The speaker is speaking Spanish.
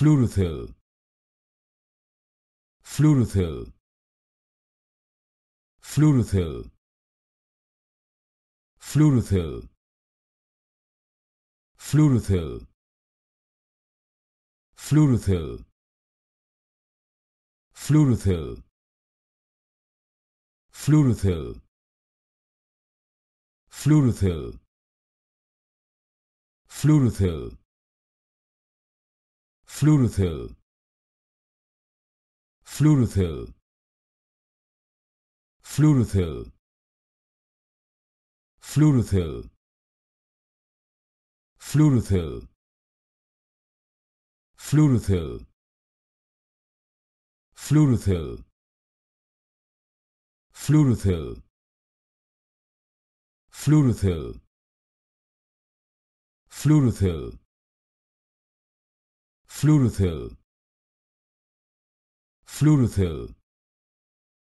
Flurothyl. Flurothyl. Flurothyl. Flurothyl. Flurothyl. Flurothyl. Flurothyl. Flurothyl. Flurothyl. Flurothyl. Flurothyl. Flurothyl. Flurothyl. Flurothyl. Flurothyl. Flurothyl. Flurothyl. Flurothyl. Flurothyl. Flurothyl. Flurothyl. Flurothyl.